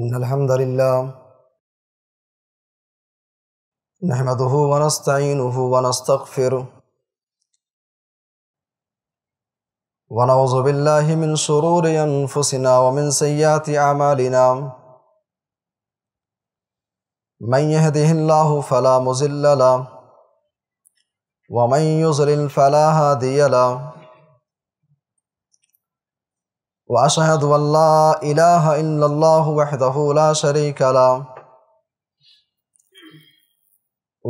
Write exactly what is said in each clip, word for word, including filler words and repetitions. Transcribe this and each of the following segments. इन्नल हम्दुलिल्लाह नहमदुहु व नस्तईनुहु व नस्तगफिरुह व नऊज़ु बिल्लाहि मिन शुरूरि अनफुसिना व मिन सय्यिआति अमालिना मन यहदिहिल्लाहु फला मुज़िल्ल लहु व मन युज़लिल फला हादिय लहु व अशहदु अल्ला इलाहा इल्लल्लाहु वहदहु ला शरीका लहु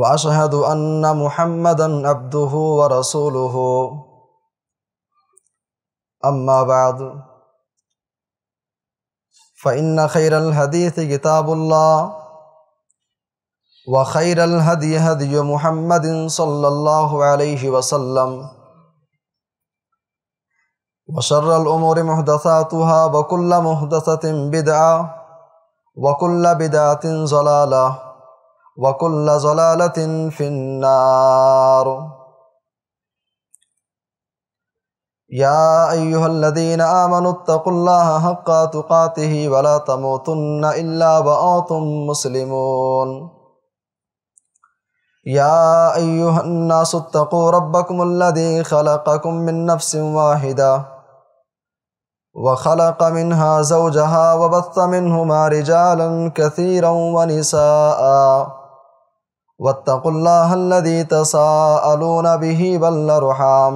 व अशहदु अन्न मुहम्मदन अब्दुहु व रसूलुहु। अम्मा बाद फ़इन्न ख़ैरल हदीस किताबुल्लाह व ख़ैरल हदी हदी मुहम्मदिन सल्लल्लाहु अलैहि वसल्लम व शर्रल उमूरि मुहदसातुहा व कुल्ल मुहदसतिन बिदअ व कुल्ल बिदअतिन ज़लाला व कुल्ल ज़लालतिन फ़िन्नार। या अय्युहल्लज़ीन आमनुत्तकुल्लाह हक़्क़ा तुक़ातिही वला तमूतुन्न इल्ला व अंतुम मुस्लिमून। या अय्युहन्नासुत्तक़ू रब्बकुमुल्लज़ी खलक़कुम मिन नफ़्सिन वाहिदा व खलक़ मिनहा ज़ौजहा व बस्स मिनहुमा रिजालन कसीरन व निसाआ वत्तक़ुल्लाहल्लज़ी तसाअलून बिही वल अरहाम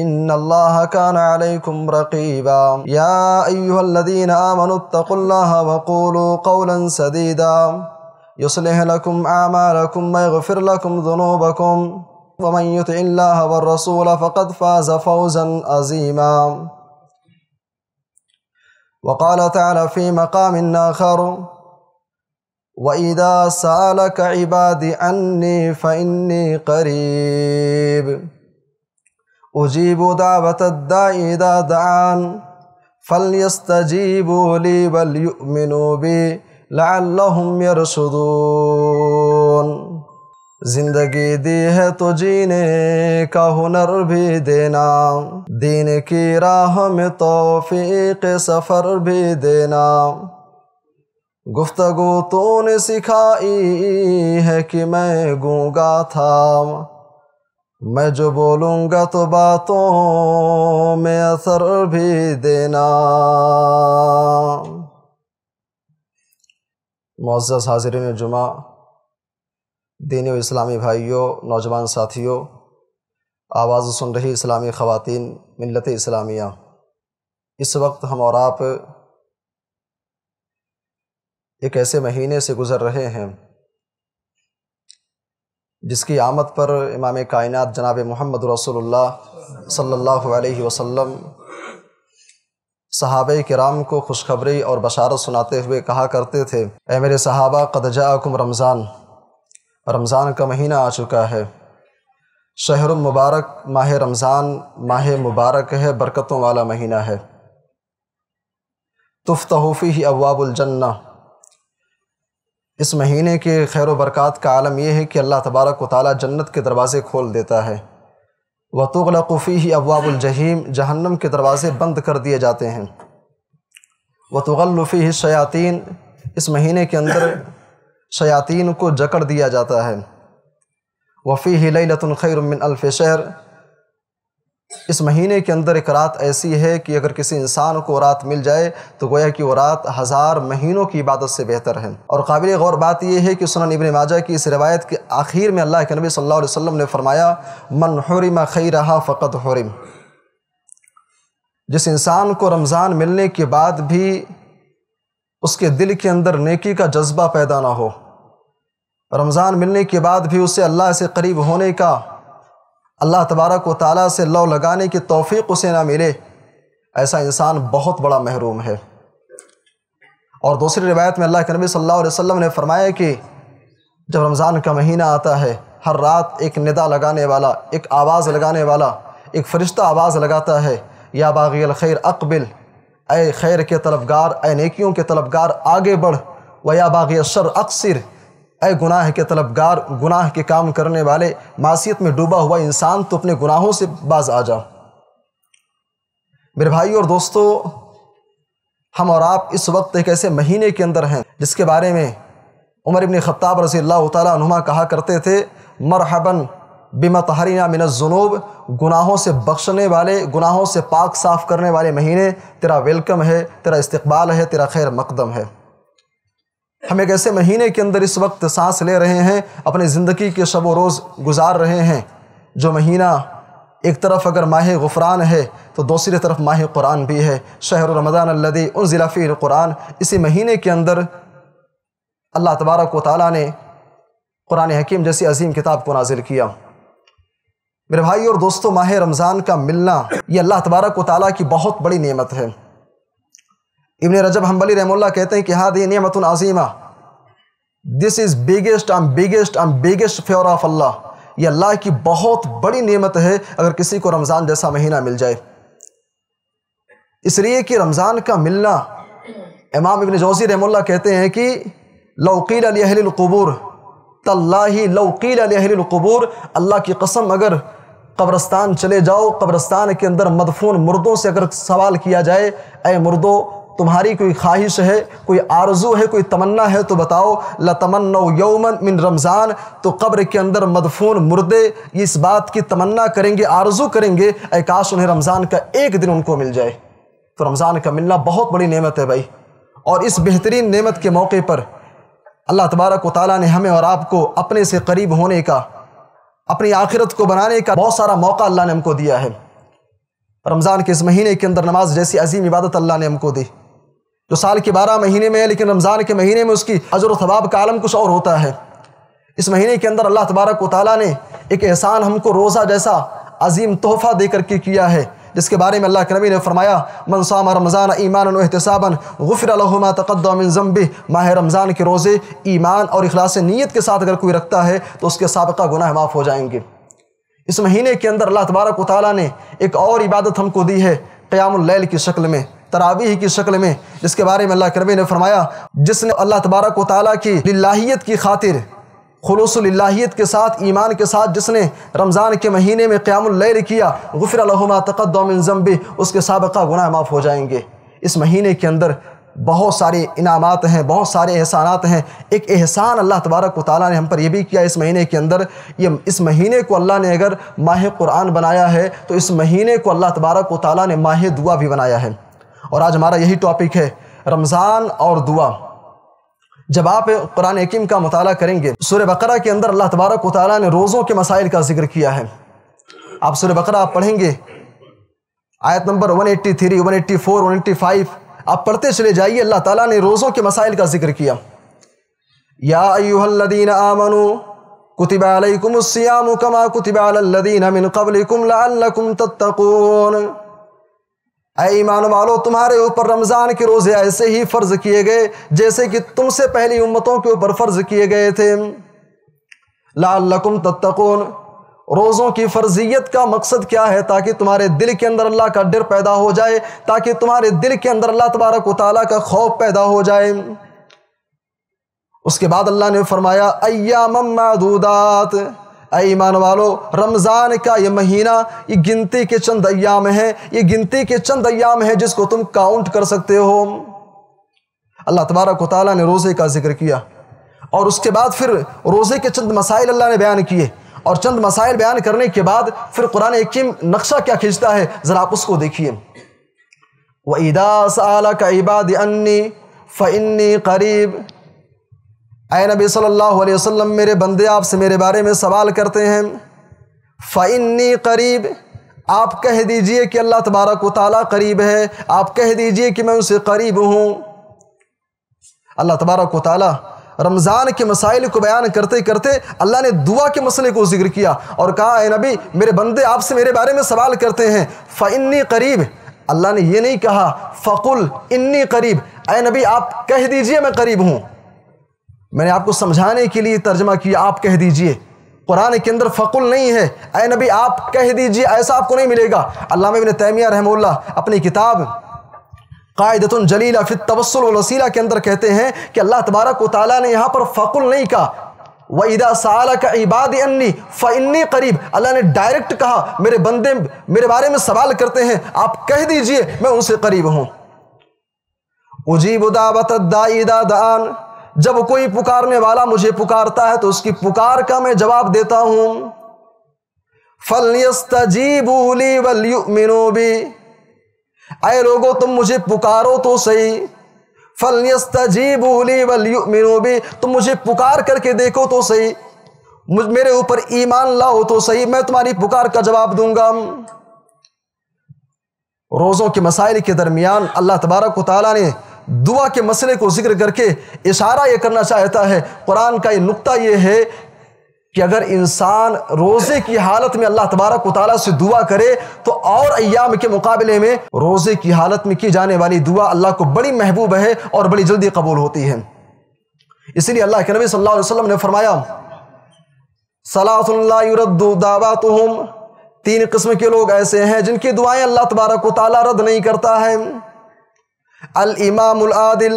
इन्नल्लाहा कान अलैकुम रक़ीबा। या अय्युहल्लज़ीन आमनुत्तक़ुल्लाह वक़ूलू क़ौलन सदीदा युस्लिह लकुम आमालकुम वयग़फिर लकुम ज़ुनूबकुम वमन युति'िल्लाह वर्रसूल फ़क़द फ़ाज़ फ़ौज़न अज़ीमा। वक़ाल तआला फ़ी मक़ामिन आख़र वइज़ा सअलक इबादी अन्नी फ़इन्नी क़रीब उजीबु दावत दाई दा दान फल्यस्तजीबू ली वल्युमिनू बी लअल्लहुम यरशुदून। जिंदगी दी है तो जीने का हुनर भी देना, दीन की राह में तौफीक सफ़र भी देना। गुफ्तगू तूने सिखाई है कि मैं गूंगा था, मैं जो बोलूँगा तो बातों में असर भी देना। मुअज़्ज़ज़ हाज़िरीन जुमा, दीनी व इस्लामी भाइयों, नौजवान साथियों, आवाज़ सुन रही इस्लामी ख़वातीन, मिल्लत इस्लामिया, इस वक्त हम और आप एक ऐसे महीने से गुज़र रहे हैं जिसकी आमद पर इमाम कायनात जनाब मोहम्मद रसूलुल्लाह सल्लल्लाहु अलैहि वसल्लम सहाबे किराम को खुशखबरी और बशारत सुनाते हुए कहा करते थे, ऐ मेरे सहाबा क़द जाअकुम रमज़ान, रमज़ान का महीना आ चुका है। शहरुल मुबारक, माह रमज़ान माह मुबारक है, बरकतों वाला महीना है। तुफ़्तहु फ़ीही अब्वाबुल जन्ना, इस महीने के खैर व बरक़ात का आलम यह है कि अल्लाह तबारक व तआला जन्नत के दरवाज़े खोल देता है। व तुग़लक़ु फ़ीही अब्वाबुल जहीम, जहन्नम के दरवाज़े बंद कर दिए जाते हैं। व तुग़ल्लु फ़ीही शयातीन, इस महीने के अंदर शयातीन को जकड़ दिया जाता है। व फ़ीही लैलतुन खैरुम मिन अल्फ़ि शहर, इस महीने के अंदर एक रात ऐसी है कि अगर किसी इंसान को रात मिल जाए तो गोया कि वो रात हज़ार महीनों की इबादत से बेहतर है। और काबिल गौर बात यह है कि सुनन इब्न माजा की इस रिवायत के आखिर में अल्लाह के नबी सल्लल्लाहु अलैहि वसल्लम ने फरमाया, मन हुरिम खैरहा फ़क़द हुरिम, जिस इंसान को रमज़ान मिलने के बाद भी उसके दिल के अंदर नेकी का जज्बा पैदा ना हो, रमज़ान मिलने के बाद भी उसे अल्लाह से करीब होने का, अल्लाह तबारक व तआला से लौ लगाने की तौफ़ीक़ उसे ना मिले, ऐसा इंसान बहुत बड़ा महरूम है। और दूसरी रिवायत में अल्लाह के नबी सल्लल्लाहु अलैहि वसल्लम ने फरमाया कि जब रमज़ान का महीना आता है, हर रात एक निदा लगाने वाला, एक आवाज़ लगाने वाला, एक फ़रिश्ता आवाज़ लगाता है, या बाग़ियल खैर अक़बिल, ऐ खैर के तलबगार, ऐ नेकियों के तलबगार आगे बढ़, व या बाग़ियल शर अक़सिर, ऐ गुनाह के तलबगार, गुनाह के काम करने वाले, मासियत में डूबा हुआ इंसान तो अपने गुनाहों से बाज आ जा। मेरे भाई और दोस्तों, हम और आप इस वक्त एक ऐसे महीने के अंदर हैं जिसके बारे में उमर इब्न ख़त्ताब रज़ी अल्लाह तआला अन्हुमा कहा करते थे, मरहबन बिमतहरिना मिनज़्ज़ुनूब, गुनाहों से बख्शने वाले, गुनाहों से पाक साफ़ करने वाले महीने, तेरा वेलकम है, तेरा इस्तक़बाल है, तेरा खैर मकदम है। हम एक ऐसे महीने के अंदर इस वक्त सांस ले रहे हैं, अपने ज़िंदगी के शब व रोज़ गुजार रहे हैं। जो महीना एक तरफ अगर माह गुफ़रान है तो दूसरी तरफ माह कुरान भी है। शहर रमज़ान अल्लज़ी उनज़िला फ़ीहिल कुरान, इसी महीने के अंदर अल्लाह तबारक व तआला ने कुरान हकीम जैसी अजीम किताब को नाजिल किया। मेरे भाई और दोस्तों, माह रमज़ान का मिलना ये अल्लाह तबारक व तआला की बहुत बड़ी नेमत है। इब्न रजब हम्बली रहमुल्लाह कहते हैं कि हादी नेमतुन अज़ीमा, this is biggest and biggest and biggest favour of Allah. ये अल्लाह की बहुत बड़ी नेमत है अगर किसी को रमज़ान जैसा महीना मिल जाए, इसलिए कि रमज़ान का मिलना, इमाम इब्न जौज़ी रहमुल्लाह कहते हैं कि लौ क़ील लि अहलिल क़ुबूर तल्लाही लौ क़ील लि अहलिल क़ुबूर, अल्लाह की कसम अगर कब्रस्तान चले जाओ, कब्रस्तान के अंदर मदफून मुर्दों से अगर सवाल किया जाए, ए मुर्दों तुम्हारी कोई ख्वाहिश है, कोई आरज़ू है, कोई तमन्ना है तो बताओ, लतमन्नौ यौमन मिन रमज़ान, तो कब्र के अंदर मदफून मुर्दे इस बात की तमन्ना करेंगे, आरज़ू करेंगे, ऐ काश उन्हें रमज़ान का एक दिन उनको मिल जाए। तो रमज़ान का मिलना बहुत बड़ी नेमत है भाई, और इस बेहतरीन नेमत के मौके पर अल्लाह तबारक व तआला ने हमें और आपको अपने से करीब होने का, अपनी आखिरत को बनाने का बहुत सारा मौका अल्लाह ने हमको दिया है। रमज़ान के इस महीने के अंदर नमाज जैसी अजीम इबादत अल्लाह ने हमको दी, जो साल के बारह महीने में है, लेकिन रमज़ान के महीने में उसकी अजर व सवाब का आलम कुछ और होता है। इस महीने के अंदर अल्लाह तबारक व तआला ने एक एहसान हमको रोज़ा जैसा अजीम तोहफ़ा दे करके किया है, जिसके बारे में अल्लाह के नबी ने फरमाया, मन साम रमज़ान ईमान व इहतिसाबन गुफ़िर लहू मा तक़द्दम मिन ज़म्बी। माह रमज़ान के रोज़े ईमान और इखलास नीयत के साथ अगर कोई रखता है तो उसके साबिक़ा गुनाह माफ़ हो जाएंगे। इस महीने के अंदर अल्लाह तबारक व तआला ने एक और इबादत हमको दी है, क़ियामुल लैल की शक्ल में, तरावीह की शक्ल में, जिसके बारे में अल्लाह के नबी ने फरमाया, जिसने अल्लाह तबारक व तआला की लिल्लाहियत की खातिर, खुलूसुल लिल्लाहियत के साथ, ईमान के साथ जिसने रमज़ान के महीने में क़ियामुल लैल किया, गुफ़िर लहू मा तक़द्दम मिन ज़म्बी, उसके साबिक़ा गुनाह माफ़ हो जाएंगे। इस महीने के अंदर बहुत सारे इनामात हैं, बहुत सारे एहसानात हैं। एक एहसान अल्लाह तबारक व तआला ने हम पर यह भी किया इस महीने के अंदर, ये इस महीने को अल्लाह ने अगर माह कुरान बनाया है तो इस महीने को अल्लाह तबारक व तआला ने माह दुआ भी बनाया है। और आज हमारा यही टॉपिक है, रमज़ान और दुआ। जब आप कुरान हकीम का मुताला करेंगे, सूरह बकरा के अंदर अल्लाह तबारक व तआला ने रोज़ों के मसाइल का जिक्र किया है। आप सूरह बकरा आप पढ़ेंगे, आयत नंबर एक सौ तिरासी, एक सौ चौरासी, एक सौ पचासी, आप पढ़ते चले जाइए, अल्लाह ताला ने रोज़ों के मसाइल का जिक्र किया। या अय्युहल्लज़ीना आमनू कुतिबा अलैकुमुस्सियामु कमा कुतिबा अलल्लज़ीना मिन क़ब्लिकुम लअल्लकुम तत्तक़ून। ऐ ईमान वालो, तुम्हारे ऊपर रमज़ान के रोज़े ऐसे ही फ़र्ज़ किए गए जैसे कि तुमसे पहली उम्मतों के ऊपर फ़र्ज़ किए गए थे। लअल्लकुम तत्तक़ून, रोज़ों की फ़र्ज़ियत का मकसद क्या है? ताकि तुम्हारे दिल के अंदर अल्लाह का डर पैदा हो जाए, ताकि तुम्हारे दिल के अंदर अल्लाह तबारक व तआला का खौफ पैदा हो जाए। उसके बाद अल्लाह ने फरमाया, अय्यामम मादूदात, ऐ ईमान वालो, रमज़ान का ये महीना, ये गिनती के चंद अय्याम है, ये गिनती के चंद अय्याम है जिसको तुम काउंट कर सकते हो। अल्लाह तबारक व तआला ने रोज़े का जिक्र किया, और उसके बाद फिर रोज़े के चंद मसाइल अल्लाह ने बयान किए, और चंद मसाइल बयान करने के बाद फिर कुरान हकीम नक्शा क्या खींचता है, ज़रा आप उसको देखिए। वइदा सअलक इबादी अन्नी फ़इन्नी क़रीब, ऐ नबी सल्लल्लाहु अलैहि वसल्लम, मेरे बंदे आपसे मेरे बारे में सवाल करते हैं, फ़इन्नी क़रीब, आप कह दीजिए कि अल्लाह तबारक व तआला करीब है, आप कह दीजिए कि मैं उनसे करीब हूँ। अल्लाह तबारक व तआला रमज़ान के मसाइल को बयान करते करते अल्लाह ने दुआ के मसले को जिक्र किया, और कहा, ऐ नबी, मेरे बंदे आपसे मेरे बारे में सवाल करते हैं, फ़इन्नी क़रीब। अल्लाह ने ये नहीं कहा फ़कुल इन्नी क़रीब, ऐ नबी आप कह दीजिए मैं करीब हूँ। मैंने आपको समझाने के लिए तर्जमा किया, आप कह दीजिए। कुरान के अंदर फ़कुल नहीं है, ऐ नबी आप कह दीजिए, ऐसा आपको नहीं मिलेगा। अल्लामा इब्न तैमिया रहमतुल्लाह अपनी किताब कायदतुन जलीला फित तवस्सुल वल वसीला के अंदर कहते हैं कि अल्लाह तबारक व तआला ने यहाँ पर फ़कुल नहीं कहा, वइदा सअलका इबादी अन्नी फ़इन्नी क़रीब, अल्लाह ने डायरेक्ट कहा, मेरे बंदे मेरे बारे में सवाल करते हैं, आप कह दीजिए मैं उनसे करीब हूँ। उजीबु दावतद दाई इदा दान, जब कोई पुकारने वाला मुझे पुकारता है तो उसकी पुकार का मैं जवाब देता हूं। फल्यस्तजीबू ली वल्युमिनू बी, अरे लोगों तुम मुझे पुकारो तो सही। फल्यस्तजीबू ली वल्युमिनू बी, तुम मुझे पुकार करके देखो तो सही, मुझ मेरे ऊपर ईमान लाओ तो सही, मैं तुम्हारी पुकार का जवाब दूंगा। रोज़ों के मसाइल के दरमियान अल्लाह तबारक व तआला ने दुआ के मसले को जिक्र करके इशारा ये करना चाहता है। कुरान का ये नुक्ता ये है कि अगर इंसान रोज़े की हालत में अल्लाह तबारक व तआला से दुआ करे तो और अय्याम के मुकाबले में रोज़े की हालत में की जाने वाली दुआ अल्लाह को बड़ी महबूब है और बड़ी जल्दी कबूल होती है। इसीलिए अल्लाह के नबी सल्लल्लाहु अलैहि वसल्लम ने फरमाया, सलासुन ला युरद्दु दावातुहुम, तीन किस्म के लोग ऐसे हैं जिनकी दुआएं अल्लाह तबारक व तआला रद्द नहीं करता है। अल इमामुल आदिल,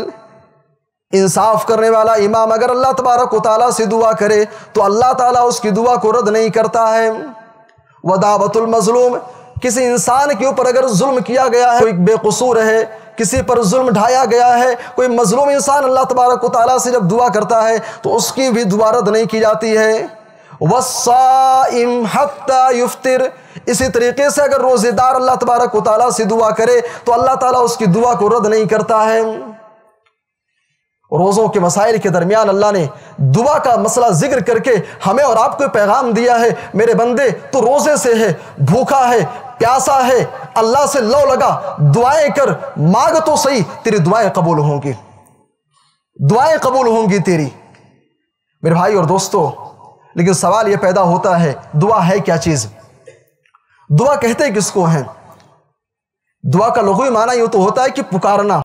इंसाफ करने वाला इमाम अगर अल्लाह तबारक व तआला से दुआ करे तो अल्लाह ताला उसकी दुआ को रद्द नहीं करता है। व दावतुल मज़लूम, किसी इंसान के ऊपर अगर जुल्म किया गया है, कोई बेकसूर है, किसी पर जुल्म ढाया गया है, कोई मज़लूम इंसान अल्लाह तबारक व तआला से जब दुआ करता है तो उसकी भी दुआ रद्द नहीं की जाती है। वस्साइम हत्ता युफ्तिर, इसी तरीके से अगर रोज़ेदार अल्लाह तबारक व तआला से दुआ करे तो अल्लाह ताला उसकी दुआ को रद्द नहीं करता है। रोज़ों के मसाइल के दरमियान अल्लाह ने दुआ का मसला जिक्र करके हमें और आपको पैगाम दिया है, मेरे बंदे तो रोज़े से है, भूखा है, प्यासा है, अल्लाह से लौ लगा, दुआएं कर, मांग तो सही, तेरी दुआएं कबूल होंगी, दुआएं कबूल होंगी तेरी। मेरे भाई और दोस्तों, लेकिन सवाल यह पैदा होता है, दुआ है क्या चीज़, दुआ कहते किसको हैं? दुआ का लुग़वी माना यूँ तो होता है कि पुकारना,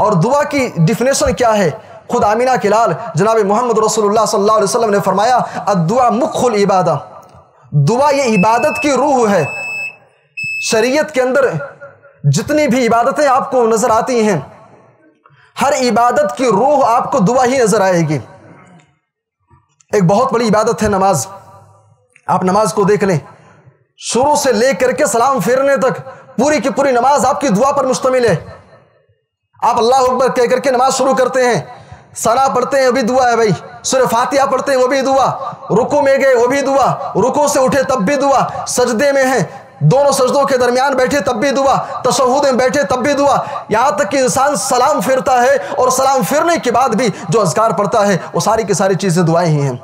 और दुआ की डिफिनेशन क्या है? खुद आमीना किलाल जनाब मोहम्मद रसूलुल्लाह सल्लल्लाहु अलैहि वसल्लम ने फरमाया, अद्दुआ मुख्खुल इबादा, दुआ ये इबादत की रूह है। शरीयत के अंदर जितनी भी इबादतें आपको नज़र आती हैं, हर इबादत की रूह आपको दुआ ही नज़र आएगी। एक बहुत बड़ी इबादत है नमाज, आप नमाज को देख लें, शुरू से ले करके सलाम फेरने तक पूरी की पूरी नमाज आपकी दुआ पर मुश्तमिल है। आप अल्लाह अकबर कह करके नमाज शुरू करते हैं, सना पढ़ते हैं, वो भी दुआ है भाई, सूरह फातिहा पढ़ते हैं, वो भी दुआ, रुकू में गए वो भी दुआ, रुकू से उठे तब भी दुआ, सजदे में हैं, दोनों सजदों के दरमियान बैठे तब भी दुआ, तशहुद में बैठे तब भी दुआ, यहाँ तक कि इंसान सलाम फेरता है और सलाम फेरने के बाद भी जो अज़कार पढ़ता है वो सारी की सारी चीज़ें दुआएं ही हैं।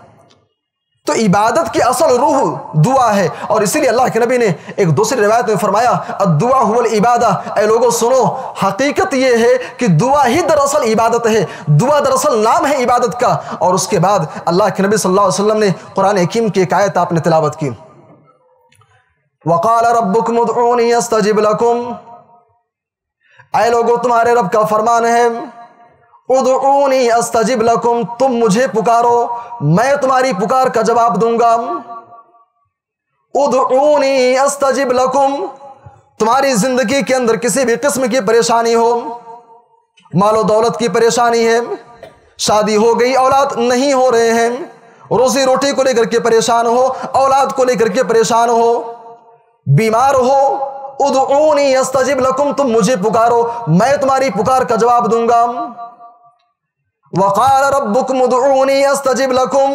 तो इबादत की असल रूह दुआ है, और इसीलिए अल्लाह के नबी ने एक दूसरी रिवायत में फरमाया, अद्दुआ हुवल इबादा, ए लोगों सुनो, हकीकत ये है कि दुआ ही दरअसल इबादत है, दुआ दरअसल नाम है इबादत का। और उसके बाद अल्लाह के नबी सल्लल्लाहु अलैहि वसल्लम ने कुरान हकीम की एक आयत आपने तिलावत की, वक़ाल रब्बुकुम उदऊनी अस्तजिब लकुम, आए लोगों तुम्हारे रब का फरमान है, उदऊनी अस्तजिब लकुम, तुम मुझे पुकारो मैं तुम्हारी पुकार का जवाब दूंगा। उदऊनी अस्तजिब लकुम, तुम्हारी ज़िंदगी के अंदर किसी भी किस्म की परेशानी हो, मालो दौलत की परेशानी है, शादी हो गई औलाद नहीं हो रहे हैं, रोज़ी रोटी को लेकर के परेशान हो, औलाद को लेकर के परेशान हो, बीमार हो, उदऊनी अस्तजिब लकुम, तुम मुझे पुकारो मैं तुम्हारी पुकार का जवाब दूंगा। वक़ाल रब्बुकुम उदऊनी अस्तजिब लकुम,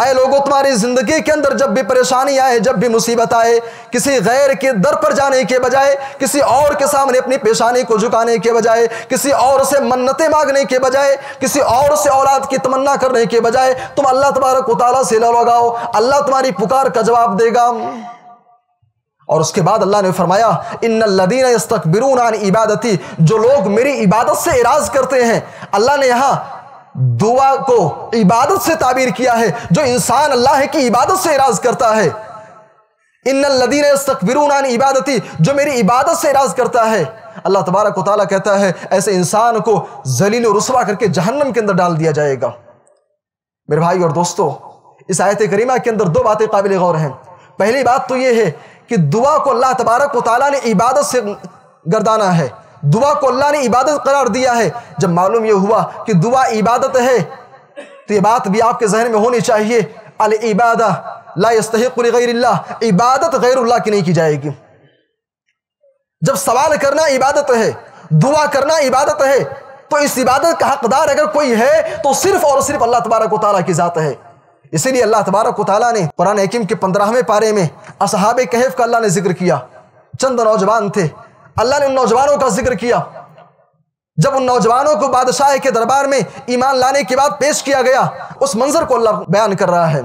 ऐ लोगों तुम्हारी ज़िंदगी के अंदर जब भी परेशानी आए, जब भी मुसीबत आए, किसी गैर के दर पर जाने के बजाय, किसी और के सामने अपनी पेशानी को झुकाने के बजाय, किसी और से मन्नतें मांगने के बजाय, किसी और से औलाद की तमन्ना करने के बजाय, तुम अल्लाह तबारक व तआला से लौ लगाओ, अल्लाह तुम्हारी पुकार का जवाब देगा। और उसके बाद अल्लाह ने फरमाया, इन्नल्लज़ीना यस्तकबिरून अन इबादती, जो लोग मेरी इबादत से इराज करते हैं, अल्लाह ने यहाँ दुआ को इबादत से ताबीर किया है, जो इंसान अल्लाह की इबादत से इराज करता है, इन्नल्लज़ीना यस्तकबिरून अन इबादती, जो मेरी इबादत से इराज करता है, अल्लाह तबारक व तआला कहता है ऐसे इंसान को ज़लील व रुसवा करके जहन्नम के अंदर डाल दिया जाएगा। मेरे भाई और दोस्तों, इस आयत करीमा के अंदर दो बातें काबिल गौर हैं। पहली बात तो ये है कि दुआ को अल्लाह तबारक व तआला ने इबादत से गर्दाना है, दुआ को अल्लाह ने इबादत करार दिया है। जब मालूम यह हुआ कि दुआ इबादत है तो ये बात भी आपके जहन में होनी चाहिए, अल इबादा ला यस्तहिक़ु लिग़ैरिल्लाह, इबादत गैरुल्लाह की नहीं की जाएगी। जब सवाल करना इबादत है, दुआ करना इबादत है, तो इस इबादत का हकदार अगर कोई है तो सिर्फ और सिर्फ अल्लाह तबारक व तआला की ज़ात है। इसीलिए अल्लाह तबारक व तआला ने कुरान हकीम के पंद्रहवें पारे में असहाबे कहफ का अल्लाह ने जिक्र किया। चंद नौजवान थे, अल्लाह ने उन नौजवानों का जिक्र किया। जब उन नौजवानों को बादशाह के दरबार में ईमान लाने के बाद पेश किया गया, उस मंजर को अल्लाह बयान कर रहा है।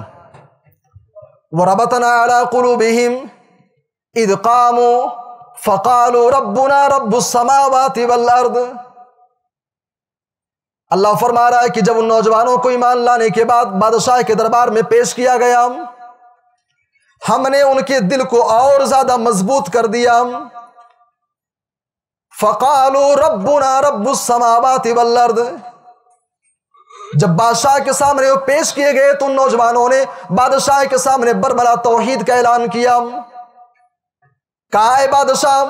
वरबतना अला कुलूबिहिम इद कामू फकालू रब्बुना रब्बुस समावाति वल अर्द। अल्लाह फरमा रहा है कि जब उन नौजवानों को ईमान लाने के बाद बादशाह के दरबार में पेश किया गया, हमने उनके दिल को और ज्यादा मजबूत कर दिया। फकालू रब्बुना रब्बुस समावाति वल अर्द। जब बादशाह के सामने वो पेश किए गए तो उन नौजवानों ने बादशाह के सामने बरमला तौहीद का ऐलान किया। कहा है बादशाह,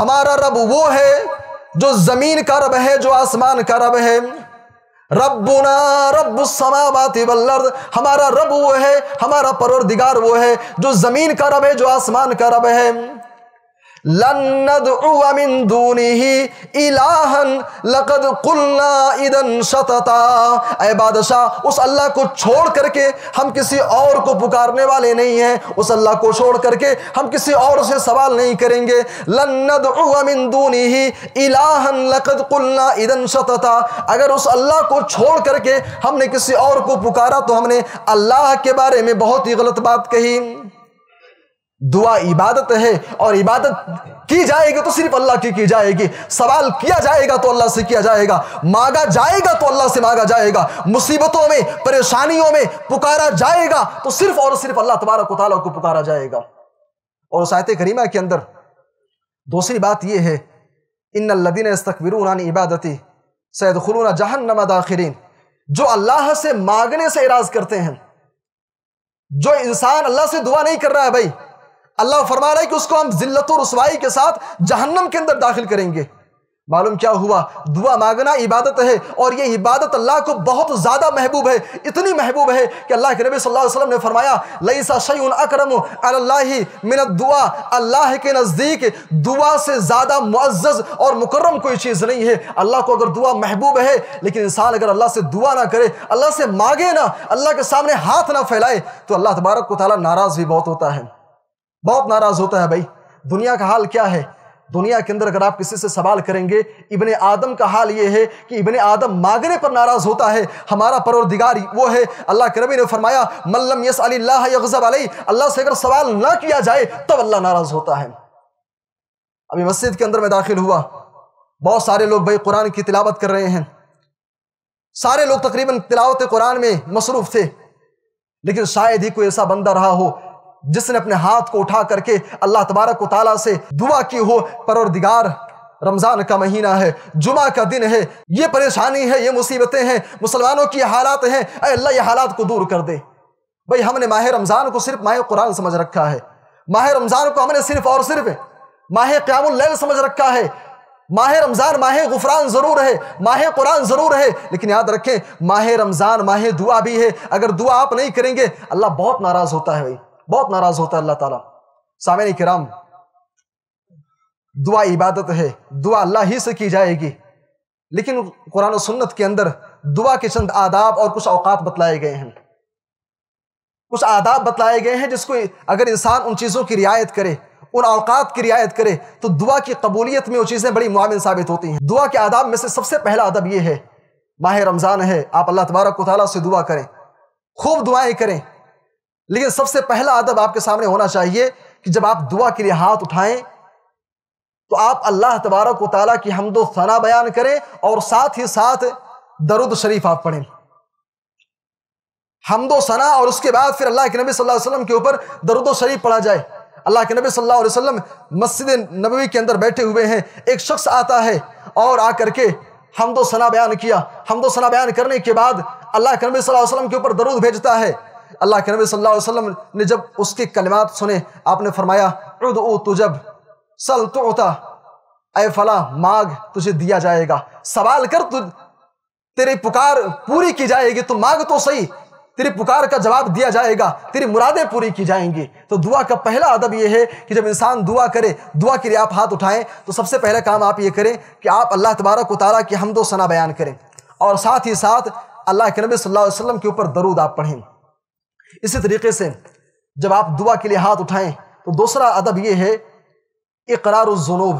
हमारा रब वो है जो जमीन का रब है, जो आसमान का रब है। रब्बुना रब्बुस समावाति वल अर्द। हमारा रब वो है, हमारा परवरदिगार वो है जो जमीन का रब है, जो आसमान का रब है। लन नदउअ मिन दूनिही इलाहन लकद कुल्ना इदन शतता। ऐ बादशाह, उस अल्लाह को छोड़ करके हम किसी और को पुकारने वाले नहीं हैं। उस अल्लाह को छोड़ करके हम किसी और से सवाल नहीं करेंगे। लन नदउअ मिन दूनिही इलाहन लकद कुल्ना इदन शतता। अगर उस अल्लाह को छोड़ करके हमने किसी और को पुकारा तो हमने अल्लाह के बारे में बहुत ही गलत बात कही। दुआ इबादत है और इबादत की जाएगी तो सिर्फ अल्लाह की की जाएगी। सवाल किया जाएगा तो अल्लाह से किया जाएगा, मांगा जाएगा तो अल्लाह से मांगा जाएगा, मुसीबतों में परेशानियों में पुकारा जाएगा तो सिर्फ और सिर्फ अल्लाह तबारक व तआला को पुकारा जाएगा। और उस आयत करीमा के अंदर दूसरी बात यह है, इन्नल्लज़ीना यस्तकबिरून अन इबादती सयदखुलूना जहन्नमा दाखिरीन। जो अल्लाह से मांगने से इराज करते हैं, जो इंसान अल्लाह से दुआ नहीं कर रहा है, भाई अल्लाह फरमा रहा है कि उसको हम जिल्लत और रुसवाई के साथ जहन्नम के अंदर दाखिल करेंगे। मालूम क्या हुआ, दुआ मांगना इबादत है और ये इबादत अल्लाह को बहुत ज़्यादा महबूब है। इतनी महबूब है कि अल्लाह के नबी सल्लल्लाहु अलैहि वसल्लम ने फरमाया, लईसा शैउन अकरमु अलल्लाहि मिनद दुआ। अल्लाह के नज़दीक दुआ से ज़्यादा मुअज़्ज़ज़ और मुकर्रम कोई चीज़ नहीं है। अल्लाह को अगर दुआ महबूब है, लेकिन इंसान अगर अल्लाह से दुआ ना करे, अल्लाह से मांगे ना, अल्लाह के सामने हाथ ना फैलाए तो अल्लाह तबारक व तआला नाराज़ भी बहुत होता है, बहुत नाराज होता है। भाई दुनिया का हाल क्या है, दुनिया के अंदर अगर आप किसी से सवाल करेंगे, इब्ने आदम का हाल ये है कि इब्ने आदम मांगने पर नाराज होता है। हमारा परवरदिगार वो है। अल्लाह के नबी ने फरमाया, मन लम यसअलिल्लाह यग़ज़ब अलैह। अल्लाह से अगर सवाल ना किया जाए तब अल्लाह नाराज होता है। अभी मस्जिद के अंदर मैं दाखिल हुआ, बहुत सारे लोग भाई कुरान की तिलावत कर रहे हैं, सारे लोग तकरीबन तिलावत कुरान में मसरूफ थे, लेकिन शायद ही कोई ऐसा बंदा रहा हो जिसने अपने हाथ को उठा करके अल्लाह तबारक व तआला से दुआ की हो, परवरदिगार रमज़ान का महीना है, जुमा का दिन है, ये परेशानी है, ये मुसीबतें हैं, मुसलमानों की हालात हैं, ऐ अल्लाह ये हालात को दूर कर दे। भाई हमने माह रमज़ान को सिर्फ माह कुरान समझ रखा है, माह रमज़ान को हमने सिर्फ और सिर्फ माह क़ियामुल लैल समझ रखा है। माह रमज़ान माह गुफ़रान ज़रूर है, माह कुरान ज़रूर है, लेकिन याद रखें माह रमज़ान माह दुआ भी है। अगर दुआ आप नहीं करेंगे अल्लाह बहुत नाराज़ होता है, भाई बहुत नाराज होता है अल्लाह ताला। सामने किराम, दुआ इबादत है, दुआ अल्लाह ही से की जाएगी, लेकिन कुरान और सुन्नत के अंदर दुआ के चंद आदाब और कुछ औकात बतलाए गए हैं, कुछ आदाब बतलाए गए हैं जिसको अगर इंसान उन चीज़ों की रियायत करे, उन औकात की रियायत करे तो दुआ की कबूलियत में वो चीज़ें बड़ी मुआमिन साबित होती हैं। दुआ के आदाब में से सबसे पहला अदब ये है, माह रमज़ान है, आप अल्लाह तबारक व तआला से दुआ करें, खूब दुआएँ करें, लेकिन सबसे पहला अदब आपके सामने होना चाहिए कि जब आप दुआ के लिए हाथ उठाएं तो आप अल्लाह तबारक व तआला की हम्दो सना बयान करें और साथ ही साथ दरूद शरीफ आप पढ़ें। हम्दो सना और उसके बाद फिर अल्लाह के नबी सल्लल्लाहु अलैहि वसल्लम के ऊपर दरूद शरीफ पढ़ा जाए। अल्लाह के नबी सल्लल्लाहु अलैहि वसल्लम मस्जिद नबवी के अंदर बैठे हुए हैं, एक शख्स आता है और आकर के हम्दो सना बयान किया। हम्दो सना बयान करने के बाद अल्लाह के नबी सल्लल्लाहु अलैहि वसल्लम के ऊपर दरूद भेजता है। अल्लाह के नबी सल्लल्लाहु अलैहि वसल्लम ने जब उसके कलिमात सुने, आपने फरमाया, उदउ तुजब सल तुअता। ऐ फला, मांग तुझे दिया जाएगा, सवाल कर, तु तेरी पुकार पूरी की जाएगी, तू मांग तो सही। तेरी पुकार का जवाब दिया जाएगा, तेरी मुरादें पूरी की जाएंगी। तो दुआ का पहला अदब यह है कि जब इंसान दुआ करे, दुआ के लिए आप हाथ उठाएं तो सबसे पहला काम आप ये करें कि आप अल्लाह तबारक व तआला की हम्दो सना बयान करें और साथ ही साथ अल्लाह के नबी सल्लल्लाहु अलैहि वसल्लम के ऊपर दरूद आप पढ़ें। इसी तरीके से जब आप दुआ के लिए हाथ उठाएं तो दूसरा अदब ये है इकरारुज़्ज़ुनूब,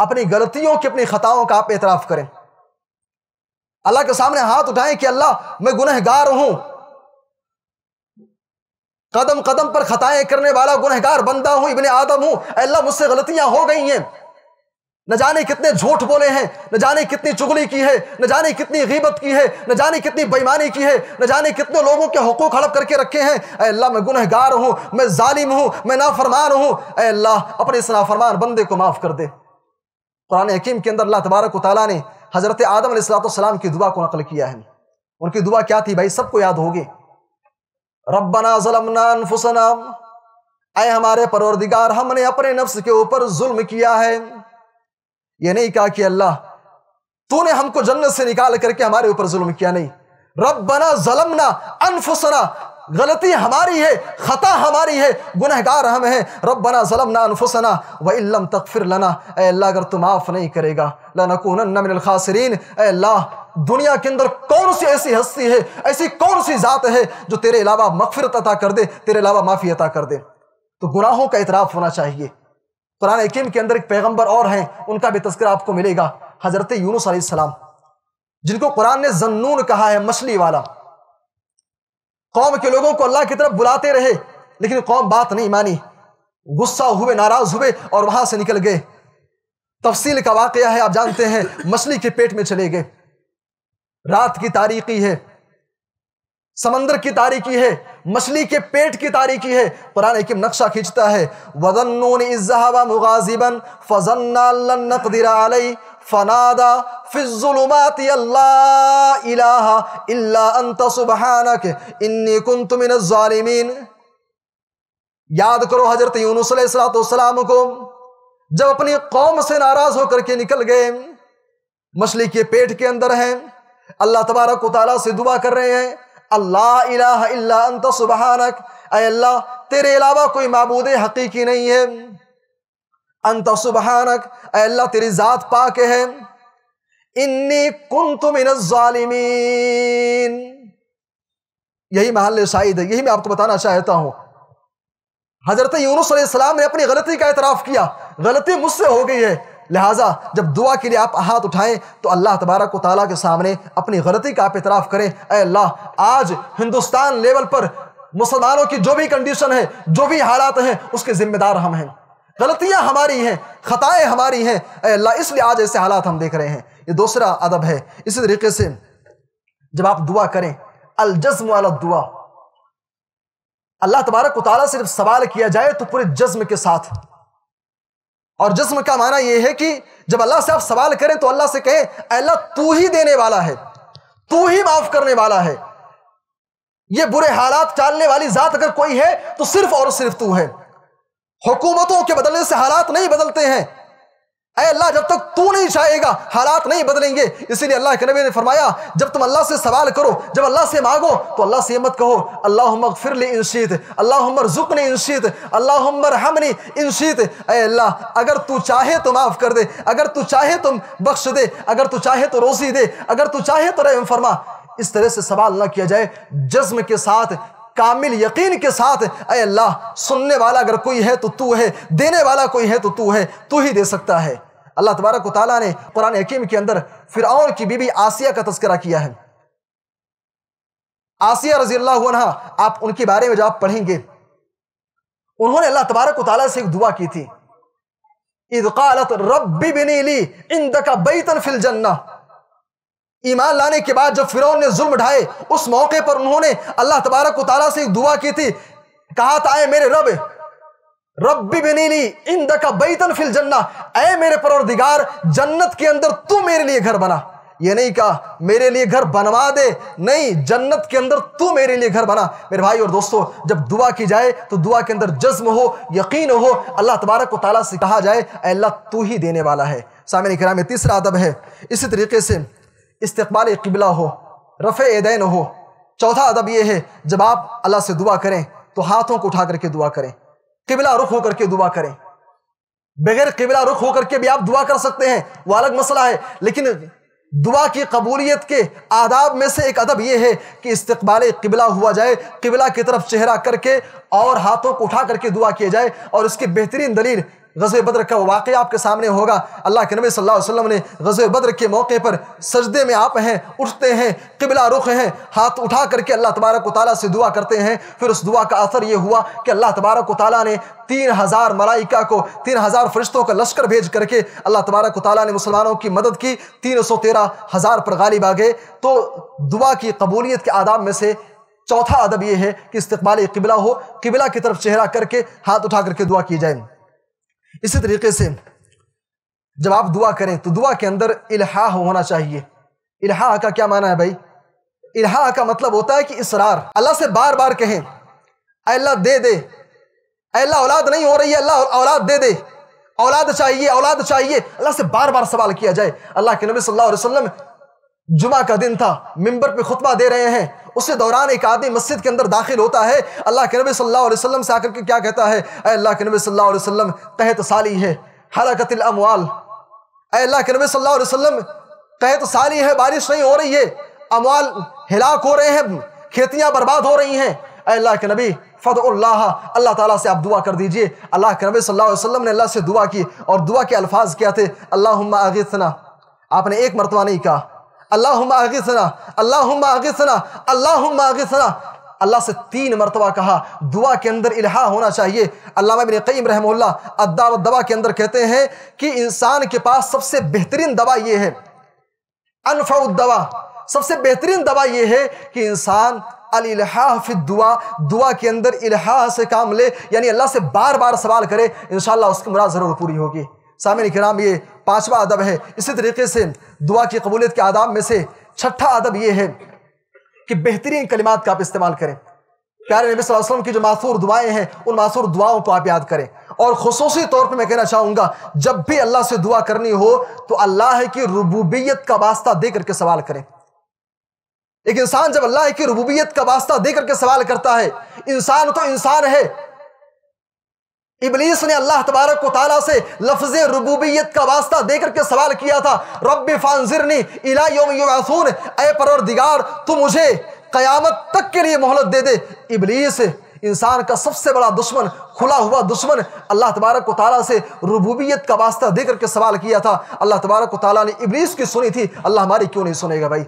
अपनी गलतियों के, अपनी खताओं का आप एतराफ़ करें, अल्लाह के सामने हाथ उठाएं कि अल्लाह मैं गुनहगार हूं, कदम कदम पर खताएं करने वाला गुनहगार बंदा हूं, इब्ने आदम हूं, अल्लाह मुझसे गलतियां हो गई हैं, न जाने कितने झूठ बोले हैं, न जाने कितनी चुगली की है, न जाने कितनी गीबत की है, न जाने कितनी बेईमानी की है, न जाने कितने लोगों के हुकूक हड़प करके रखे हैं। ऐ अल्लाह मैं गुनहगार हूँ, मैं जालिम हूँ, मैं नाफरमान हूँ, ऐ अल्लाह अपने इस नाफरमान बंदे को माफ़ कर दे। कुरान हकीम के अंदर अल्लाह तबारक व तआला ने हज़रत आदम अलैहिस्सलाम की दुआ को नकल किया है। उनकी दुआ क्या थी भाई, सबको याद होगी। रब्बना ज़लमना अनफुसना, ऐ हमारे परवरदिगार हमने अपने नफ्स के ऊपर जुल्म किया है। ये नहीं कहा कि अल्लाह तूने हमको जन्नत से निकाल करके हमारे ऊपर जुल्म किया, नहीं, रब्बना ज़लमना अनफुसना, गलती हमारी है, खता हमारी है, गुनहगार हम हैं। रब्बना ज़लमना अनफुसना व इल्लम तगफिर लना, ऐ अल्लाह अगर तुम माफ़ नहीं करेगा लनकुनन्ना मिनल खासिरीन, ऐ अल्लाह दुनिया के अंदर कौन सी ऐसी हस्ती है, ऐसी कौन सी ज़ात है जो तेरे अलावा मगफिरत अता कर दे, तेरे अलावा माफ़ी अता कर दे। तो गुनाहों का इतराफ़ होना चाहिए। कुरान हकीम के अंदर एक पैगम्बर और हैं, उनका भी तस्करा आपको मिलेगा, हज़रत यूनुस अलैहिस्सलाम, जिनको कुरान ने जन्नून कहा है, मछली वाला। कौम के लोगों को अल्लाह की तरफ बुलाते रहे लेकिन कौम बात नहीं मानी, गुस्सा हुए, नाराज़ हुए और वहाँ से निकल गए। तफसील का वाक़या है, आप जानते हैं, मछली के पेट में चले गए। रात की तारीकी है, समंदर की तारीकी है, मछली के पेट की तारीकी है। कुरान हकीम नक्शा खींचता है, वज़न्नून इज़्ज़हबा मुग़ाज़िबन फ़ज़न्ना अल्लन नक़दिर अलैहि फ़नादा फ़िज़्ज़ुलुमाति अल्ला इलाहा इल्ला अंत सुबहानक इन्नी कुन्तु मिनज़्ज़ालिमीन। याद करो हज़रत यूनुस अलैहिस्सलाम को, जब अपनी कौम से नाराज़ होकर के निकल गए, मछली के पेट के अंदर हैं, अल्लाह तबारक व तआला से दुआ कर रहे हैं, अल्लाह इलाहा इल्ला अंत सुबहानक, ऐ अल्लाह तेरे अलावा कोई माबूद हकीकी नहीं है, अंत सुबहानक, ऐ अल्लाह तेरी ज़ात पाक है, इन्नी कुन्तु मिनज़्ज़ालिमीन। यही महल शाहिद है, यही मैं आपको बताना चाहता हूँ। हज़रत यूनुस अलैहिस्सलाम ने अपनी गलती का एतराफ़ किया, गलती मुझसे हो गई है। लिहाजा जब दुआ के लिए आप हाथ उठाएं तो अल्लाह तबारक व तआला के सामने अपनी गलती का आप इतराफ़ करें। ऐ अल्लाह आज हिंदुस्तान लेवल पर मुसलमानों की जो भी कंडीशन है, जो भी हालात हैं, उसके ज़िम्मेदार हम हैं, गलतियां हमारी हैं, ख़ताएँ हमारी हैं, ऐ अल्लाह इसलिए आज ऐसे हालात हम देख रहे हैं। ये दूसरा अदब है। इसी तरीके से जब आप दुआ करें, अल-जज़्म वाला दुआ, अल्लाह तबारक व तआला सिर्फ सवाल किया जाए तो पूरे जज्म के साथ। और जिस्म का माना यह है कि जब अल्लाह से आप सवाल करें तो अल्लाह से कहें, अल्लाह तू ही देने वाला है, तू ही माफ करने वाला है, ये बुरे हालात टालने वाली जात अगर कोई है तो सिर्फ और सिर्फ तू है। हुकूमतों के बदलने से हालात नहीं बदलते हैं। ऐ अल्लाह जब तक तू नहीं चाहेगा हालात नहीं बदलेंगे। इसीलिए अल्लाह के नबी ने फरमाया, जब तुम अल्लाह से सवाल करो, जब अल्लाह से मांगो तो अल्लाह से मत कहो अल्लाहुम्मा ग़फ़िरली इनशीत, अल्लाहुम्मा रज़ुक़नी इनशीत, अल्लाहुम्मा रहमनी इनशीत, ऐ अल्लाह अगर तू चाहे तो माफ़ कर दे, अगर तू चाहे तो बख्श दे, अगर तू चाहे तो रोज़ी दे, अगर तू चाहे तो रहम फरमा। इस तरह से सवाल ना किया जाए, जज़्म के साथ, कामिल यकीन के साथ, ऐ अल्लाह सुनने वाला अगर कोई है तो तू है, देने वाला कोई है तो तू है, तू ही दे सकता है। अल्लाह तबारक व तआला ने कुरान हकीम के अंदर फिरऔन की बीबी आसिया का तस्करा किया है। आसिया रज़ी अल्लाहु अन्हा, आप उनके बारे में जब आप पढ़ेंगे, उन्होंने अल्लाह तबारक व तआला से एक दुआ की थी, इद क़ालत रब्बी इब्नी ली इंदका बैतन फिल जन्नह। ईमान लाने के बाद जब फिरौन ने जुल्म ढाए, उस मौके पर उन्होंने अल्लाह तबारक व तआला से एक दुआ की थी, कहा था, आए मेरे रब रब्बी बनी ली इंदका बैतन फिल जन्नह, ऐ मेरे परवरदिगार जन्नत के अंदर तू मेरे लिए घर बना। ये नहीं कहा मेरे लिए घर बनवा दे, नहीं, जन्नत के अंदर तू मेरे लिए घर बना। मेरे भाई और दोस्तों, जब दुआ की जाए तो दुआ के अंदर जज्म हो, यकीन हो, अल्लाह तबारक व तआला से कहा जाए, अल्लाह तू ही देने वाला है। सामने किराम, तीसरा अदब है। इसी तरीके से इस्तिक़बाल क़िबला हो, रफ़े एदैन हो, चौथा अदब यह है, जब आप अल्लाह से दुआ करें तो हाथों को उठा करके दुआ करें, किबला रुख होकर के दुआ करें। बगैर किबला रुख होकर के भी आप दुआ कर सकते हैं, वह अलग मसला है, लेकिन दुआ की कबूलियत के आदाब में से एक अदब यह है कि इस्तकबाल किबला हुआ जाए, किबला की तरफ चेहरा करके और हाथों को उठा करके दुआ किया जाए। और इसकी बेहतरीन दलील ग़ज़वे बद्र का वाक़या आपके सामने होगा। अल्लाह के नबी सल्लल्लाहु अलैहि वसल्लम ने ग़ज़वे बद्र के मौके पर सजदे में आप हैं, उठते हैं, क़िबला रुख हैं, हाथ उठा करके अल्लाह तबारक व तआला से दुआ करते हैं। फिर उस दुआ का असर यह हुआ कि अल्लाह तबारक व तआला ने तीन हज़ार मलाइका को, तीन हज़ार फरिश्तों का लश्कर भेज करके अल्लाह तबारक व तआला ने मुसलमानों की मदद की, तीन सौ तेरह हज़ार पर गालिब आ गए। तो दुआ की कबूलियत के आदाब में से चौथा अदब यह है कि इस्तक़बाल क़िबला हो, क़िबला की तरफ चेहरा करके हाथ उठा करके दुआ की जाए। इसी तरीके से जब आप दुआ करें तो दुआ के अंदर इल्हा होना चाहिए। इल्हा का क्या माना है भाई? इल्हा का मतलब होता है कि इसरार, अल्लाह से बार बार कहें, अल्लाह दे दे, अल्लाह औलाद नहीं हो रही है, अल्लाह औलाद दे दे, औलाद चाहिए, औलाद चाहिए, अल्लाह से बार बार सवाल किया जाए। अल्लाह के नबी सल्लल्लाहु अलैहि वसल्लम जुमा का दिन था, मिंबर पे खुतबा दे रहे हैं, उसी दौरान एक आदमी मस्जिद के अंदर दाखिल होता है, अल्लाह के नबी सल्लल्लाहु अलैहि वसल्लम से आकर के क्या कहता है? अल्लाह के नबी सल्लल्लाहु अलैहि वसल्लम कहत साली है, हलकतिल अमवाल, अल्लाह के नबी सल्लल्लाहु अलैहि वसल्लम कहत साली है, बारिश नहीं हो रही है, अमवाल हिलाक हो रहे हैं, खेतियाँ बर्बाद हो रही हैं। अल्लाह के नबी फ़दउल्लाह, अल्लाह ताला से आप दुआ कर दीजिए। अल्लाह के नबी सल्लल्लाहु अलैहि वसल्लम ने अल्लाह से दुआ की और दुआ के अल्फाज क्या थे? अल्लाहुम्मा अगिथना, आपने एक मरतबा नहीं कहा, अल्लाहुम्मा अगिथना, अल्लाहुम्मा अगिथना, अल्लाहुम्मा अगिथना, अल्लाह से तीन मरतबा कहा। दुआ के अंदर इल्हा होना चाहिए। अल्लामा इब्न क़य्यिम रहमहुल्लाह अद्दा व दवा के अंदर कहते हैं कि इंसान के पास सबसे बेहतरीन दवा यह है, अनफ़उ दवा, सबसे बेहतरीन दवा यह है कि इंसान अल इल्हा फी दुआ, दुआ के अंदर इल्हा से काम ले, यानी अल्लाह से बार बार सवाल करे, इंशाअल्लाह उसकी मुराद ज़रूर पूरी होगी। सामने किराम, ये पाँचवा अदब है। इसी तरीके से दुआ की कबूलियत के आदाब में से छठा अदब ये है कि बेहतरीन कलिमात का आप इस्तेमाल करें। प्यारे नबी सल्लल्लाहु अलैहि वसल्लम की जो मासूर दुआएं हैं, उन मासूर दुआओं को आप याद करें। और ख़ुसूसी तौर पे मैं कहना चाहूँगा, जब भी अल्लाह से दुआ करनी हो तो अल्लाह की रुबूबियत का वास्ता दे करके सवाल करें। एक इंसान जब अल्लाह की रुबूबियत का वास्ता दे करके सवाल करता है, इंसान तो इंसान है, इबलीस ने अल्लाह तबारक व तआला से लफ्ज़े रुबूबियत का वास्ता देकर के सवाल किया था, रब्बि फ़ान्ज़िरनी इला यौम युबअसून, ऐ परवरदिगार तू मुझे क़यामत तक के लिए मोहलत दे दे। इबलीस इंसान का सबसे बड़ा दुश्मन, खुला हुआ दुश्मन, अल्लाह तबारक व तआला से रुबूबियत का वास्ता देकर के सवाल किया था। अल्लाह तबारक व तआला ने इबलीस की सुनी थी, अल्लाह हमारी क्यों नहीं सुनेगा भाई?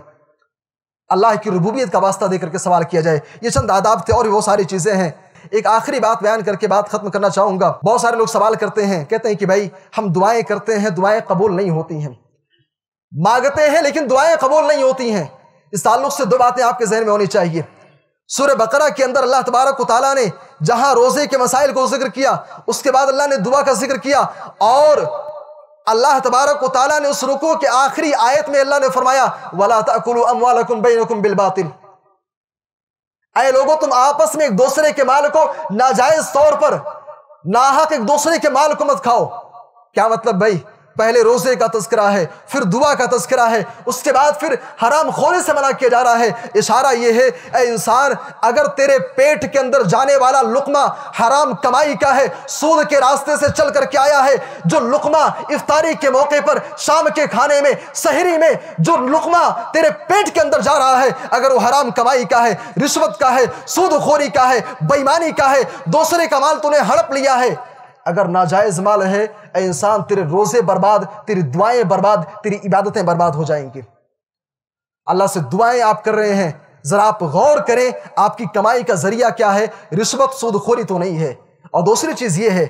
अल्लाह की रुबूबियत का वास्ता देकर के सवाल किया जाए। ये चंद आदाब थे और भी बहुत सारी चीज़ें हैं। एक आखिरी बात बयान करके बात खत्म करना चाहूँगा। बहुत सारे लोग सवाल करते हैं, कहते हैं कि भाई हम दुआएं करते हैं, दुआएं कबूल नहीं होती हैं, मांगते हैं लेकिन दुआएं कबूल नहीं होती हैं। इस ताल्लुक से दो बातें आपके जहन में होनी चाहिए। सूरह बकरा के अंदर अल्लाह तबारक व तआला ने जहाँ रोज़े के मसाइल को जिक्र किया, उसके बाद अल्लाह ने दुआ का जिक्र किया, और अल्लाह तबारक व तआला ने उस रुकू के आखिरी आयत में अल्लाह ने फरमाया, वला ताकुलू अमवालकुम बैनकुम बिलबातिल, ऐ लोगों तुम आपस में एक दूसरे के माल को नाजायज तौर पर, नाहक एक दूसरे के माल को मत खाओ। क्या मतलब भाई? पहले रोजे का तस्करा है, फिर दुआ का तस्करा है, उसके बाद फिर हराम खोरी से मना किया जा रहा है। इशारा यह है, ए इंसान, अगर तेरे पेट के अंदर जाने वाला लुकमा हराम कमाई का है, सूद के रास्ते से चल करके आया है, जो लुकमा इफ्तारी के मौके पर, शाम के खाने में, सहरी में जो लुकमा तेरे पेट के अंदर जा रहा है, अगर वो हराम कमाई का है, रिश्वत का है, सूदखोरी का है, बेईमानी का है, दूसरे का माल तूने हड़प लिया है, अगर नाजायज माल है, ए इंसान, तेरे रोजे बर्बाद, तेरी दुआएं बर्बाद, तेरी इबादतें बर्बाद हो जाएंगी। अल्लाह से दुआएं आप कर रहे हैं, जरा आप गौर करें आपकी कमाई का जरिया क्या है, रिश्वत सूदखोरी तो नहीं है। और दूसरी चीज़ ये है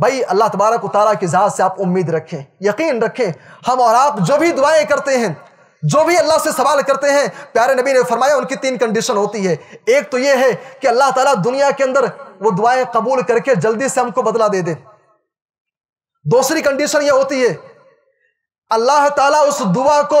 भाई, अल्लाह तबारक व तआला की ज़ात से आप उम्मीद रखें, यकीन रखें। हम और आप जो भी दुआएं करते हैं, जो भी अल्लाह से सवाल करते हैं, प्यारे नबी ने फरमाया उनकी तीन कंडीशन होती है। एक तो ये है कि अल्लाह ताला दुनिया के अंदर वो दुआएं कबूल करके जल्दी से हमको बदला दे दे। दूसरी कंडीशन ये होती है, अल्लाह ताला उस दुआ को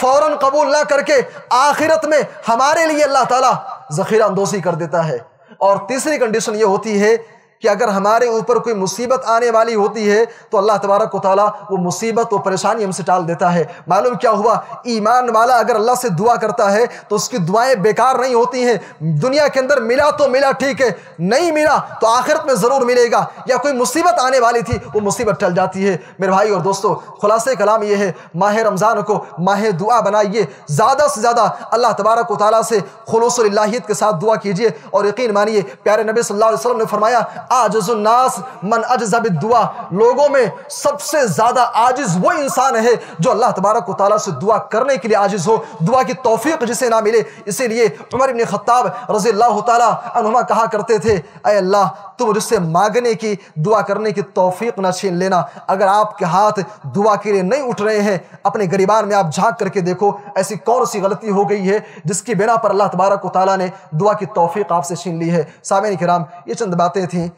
फौरन कबूल ना करके आखिरत में हमारे लिए अल्लाह ताला ज़खीरा अंदोसी कर देता है। और तीसरी कंडीशन ये होती है कि अगर हमारे ऊपर कोई मुसीबत आने वाली होती है तो अल्लाह तबारक व तआला वो मुसीबत और परेशानी हमसे टाल देता है। मालूम क्या हुआ, ईमान वाला अगर अल्लाह से दुआ करता है तो उसकी दुआएं बेकार नहीं होती हैं। दुनिया के अंदर मिला तो मिला ठीक है, नहीं मिला तो आखिरत में ज़रूर मिलेगा, या कोई मुसीबत आने वाली थी वो मुसीबत टल जाती है। मेरे भाई और दोस्तों, खुलासे कलाम ये है, माह रमज़ान को माह दुआ बनाइए। ज़्यादा से ज़्यादा अल्लाह तबारक व तआला से खुलूसुल इलाहियत के साथ दुआ कीजिए। और यकीन मानिए, प्यारे नबी सल्लल्लाहु अलैहि वसल्लम ने फरमाया, आजिज़ुन नास मन अजज़ा बिद्दुआ, लोगों में सबसे ज़्यादा आजिज़ वो इंसान है जो अल्लाह तबारक व तआला से दुआ करने के लिए आजिज़ हो, दुआ की तौफीक जिसे ना मिले। इसीलिए उमर इब्न खत्ताब रज़ी अल्लाह तआला अन्हुमा कहा करते थे, ऐ अल्लाह तुम मुझसे मांगने की, दुआ करने की तौफीक ना छीन लेना। अगर आपके हाथ दुआ के लिए नहीं उठ रहे हैं, अपने गरीबान में आप झांक करके देखो ऐसी कौन सी गलती हो गई है जिसकी बिना पर अल्लाह तबारक व तआला ने दुआ की तौफीक आपसे छीन ली है। सामईन किराम, ये चंद बातें थीं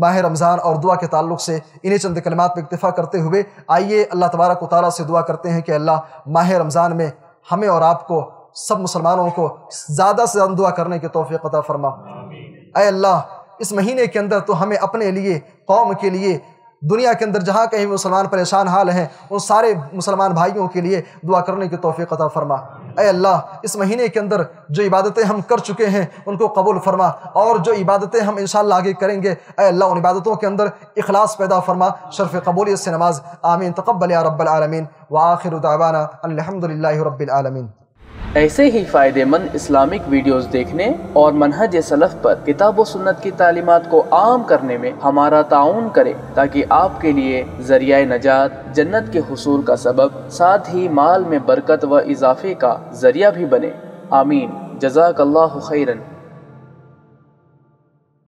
माह रमज़ान और दुआ के ताल्लुक से। इन्हीं चंद कलमात पर इक्तिफ़ा करते हुए आइए अल्लाह तबारक व तआला से दुआ करते हैं कि अल्लाह माह रमज़ान में हमें और आपको, सब मुसलमानों को ज़्यादा से ज़्यादा दुआ करने की तौफीक अता फरमा। ऐ अल्लाह, इस महीने के अंदर तो हमें अपने लिए, कौम के लिए, दुनिया के अंदर जहाँ कहीं मुसलमान परेशान हाल हैं, उन सारे मुसलमान भाइयों के लिए दुआ करने की तौफीक अता फरमा। ऐ अल्लाह, इस महीने के अंदर जो इबादतें हम कर चुके हैं उनको कबूल फरमा, और जो इबादतें हम इंशाअल्लाह आगे करेंगे, ऐ अल्लाह उन इबादतों के अंदर इखलास पैदा फरमा, शर्फ़ कबूलियत से नमाज। आमीन तक़ब्बल या रब्बल आलमीन। व आखिरु दअवाना अल्हम्दुलिल्लाहि रब्बिल आलमीन। ऐसे ही फ़ायदेमंद इस्लामिक वीडियोस देखने और मनहज सलफ़ पर किताब व सुन्नत की तालीमात को आम करने में हमारा ताउन करें, ताकि आपके लिए ज़रिया नजात, जन्नत के हुसूल का सबब, साथ ही माल में बरकत व इजाफे का ज़रिया भी बने। आमीन। जज़ाकल्लाहु खैरन।